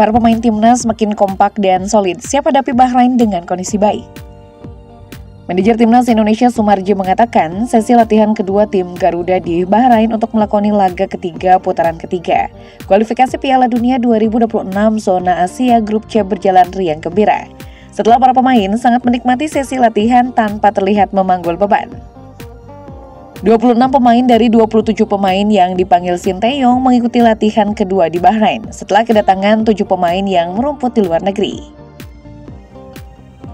Para pemain timnas makin kompak dan solid siap hadapi Bahrain dengan kondisi baik. Manajer Timnas Indonesia Sumardji mengatakan sesi latihan kedua tim Garuda di Bahrain untuk melakoni laga ketiga putaran ketiga. Kualifikasi Piala Dunia 2026 zona Asia Grup C berjalan riang gembira. Setelah para pemain sangat menikmati sesi latihan tanpa terlihat memanggul beban. 26 pemain dari 27 pemain yang dipanggil Shin Tae-yong mengikuti latihan kedua di Bahrain setelah kedatangan 7 pemain yang merumput di luar negeri.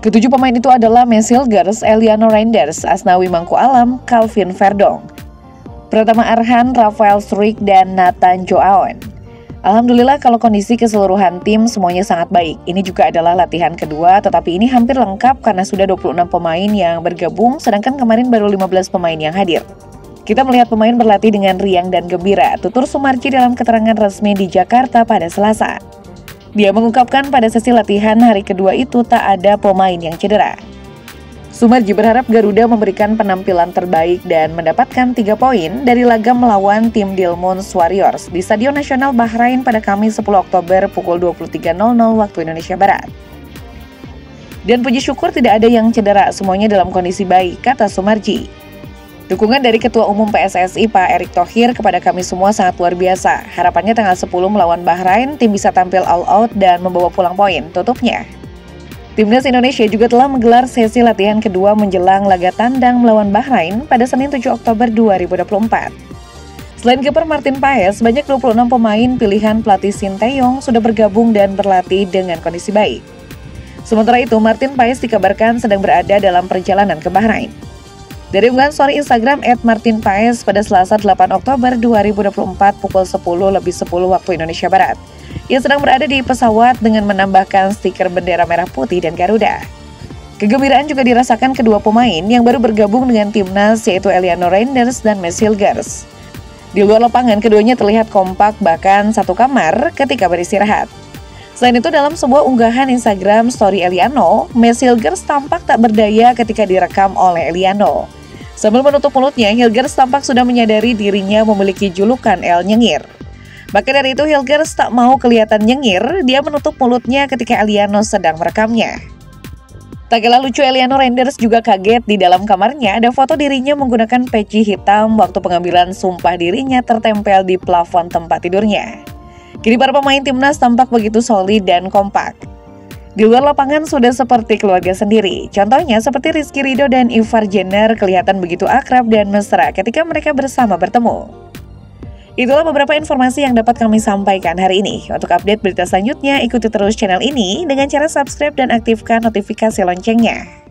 Ketujuh pemain itu adalah Mees Hilgers, Eliano Reijnders, Asnawi Mangku Alam, Calvin Verdong, Pratama Arhan, Rafael Srik, dan Nathan Tjoe-A-On. Alhamdulillah kalau kondisi keseluruhan tim semuanya sangat baik. Ini juga adalah latihan kedua, tetapi ini hampir lengkap karena sudah 26 pemain yang bergabung, sedangkan kemarin baru 15 pemain yang hadir. Kita melihat pemain berlatih dengan riang dan gembira, tutur Sumardji dalam keterangan resmi di Jakarta pada Selasa. Dia mengungkapkan pada sesi latihan hari kedua itu tak ada pemain yang cedera. Sumardji berharap Garuda memberikan penampilan terbaik dan mendapatkan 3 poin dari laga melawan tim Dilmun Warriors di Stadion Nasional Bahrain pada Kamis 10 Oktober pukul 23.00 waktu Indonesia Barat. Dan puji syukur tidak ada yang cedera, semuanya dalam kondisi baik, kata Sumardji. Dukungan dari Ketua Umum PSSI Pak Erick Thohir kepada kami semua sangat luar biasa. Harapannya tanggal 10 melawan Bahrain, tim bisa tampil all out dan membawa pulang poin, tutupnya. Timnas Indonesia juga telah menggelar sesi latihan kedua menjelang laga tandang melawan Bahrain pada Senin 7 Oktober 2024. Selain kiper Maarten Paes, banyak 26 pemain pilihan pelatih Shin Tae-yong sudah bergabung dan berlatih dengan kondisi baik. Sementara itu, Maarten Paes dikabarkan sedang berada dalam perjalanan ke Bahrain. Dari unggahan story Instagram @maartenpaes pada Selasa 8 Oktober 2024 pukul 10.10 waktu Indonesia Barat. Ia sedang berada di pesawat dengan menambahkan stiker bendera merah putih dan Garuda. Kegembiraan juga dirasakan kedua pemain yang baru bergabung dengan timnas yaitu Eliano Reijnders dan Mees Hilgers. Di luar lapangan keduanya terlihat kompak bahkan satu kamar ketika beristirahat. Selain itu, dalam sebuah unggahan Instagram story Eliano, Mees Hilgers tampak tak berdaya ketika direkam oleh Eliano. Sambil menutup mulutnya, Hilgers tampak sudah menyadari dirinya memiliki julukan El Nyengir. Maka dari itu, Hilgers tak mau kelihatan nyengir, dia menutup mulutnya ketika Eliano sedang merekamnya. Tak kalah lucu, Eliano Reijnders juga kaget di dalam kamarnya ada foto dirinya menggunakan peci hitam waktu pengambilan sumpah dirinya tertempel di plafon tempat tidurnya. Kini para pemain timnas tampak begitu solid dan kompak. Di luar lapangan sudah seperti keluarga sendiri. Contohnya seperti Rizky Ridho dan Ivar Jenner kelihatan begitu akrab dan mesra ketika mereka bersama bertemu. Itulah beberapa informasi yang dapat kami sampaikan hari ini. Untuk update berita selanjutnya, ikuti terus channel ini dengan cara subscribe dan aktifkan notifikasi loncengnya.